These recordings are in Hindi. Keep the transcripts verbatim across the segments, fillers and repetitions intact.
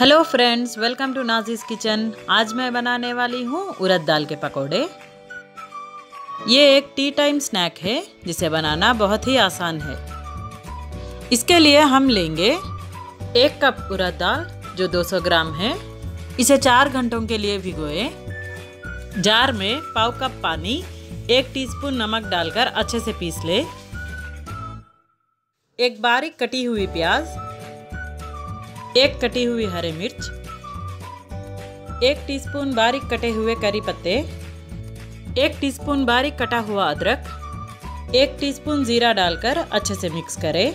Hello friends, welcome to Nazish kitchen. आज मैं बनाने वाली हूँ उड़द दाल के पकोड़े। ये एक टी टाइम स्नैक है जिसे बनाना बहुत ही आसान है। इसके लिए हम लेंगे एक कप उड़द दाल जो दो सौ ग्राम है। इसे चार घंटों के लिए भिगोए। जार में पाव कप पानी, एक टीस्पून नमक डालकर अच्छे से पीस ले। एक बारीक कटी हुई प्याज, एक कटी हुई हरी मिर्च, एक टीस्पून बारीक कटे हुए करी पत्ते, एक टीस्पून बारीक कटा हुआ अदरक, एक टीस्पून जीरा डालकर अच्छे से मिक्स करें।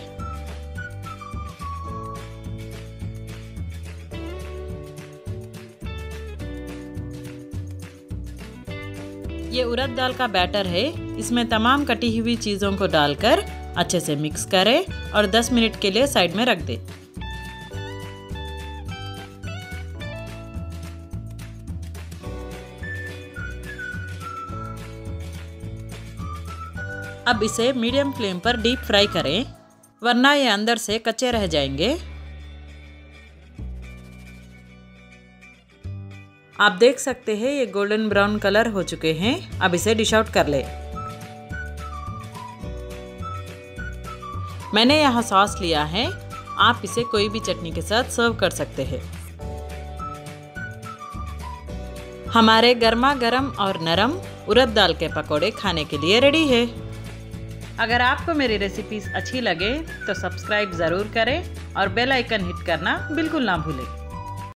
ये उड़द दाल का बैटर है। इसमें तमाम कटी हुई चीज़ों को डालकर अच्छे से मिक्स करें और दस मिनट के लिए साइड में रख दें। अब इसे मीडियम फ्लेम पर डीप फ्राई करें, वरना ये अंदर से कच्चे रह जाएंगे। आप देख सकते हैं ये गोल्डन ब्राउन कलर हो चुके हैं। अब इसे डिश आउट कर लें। मैंने यहाँ सॉस लिया है। आप इसे कोई भी चटनी के साथ सर्व कर सकते हैं। हमारे गर्मा गर्म और नरम उड़द दाल के पकोड़े खाने के लिए रेडी है। अगर आपको मेरी रेसिपीज अच्छी लगे तो सब्सक्राइब ज़रूर करें और बेल आइकन हिट करना बिल्कुल ना भूलें।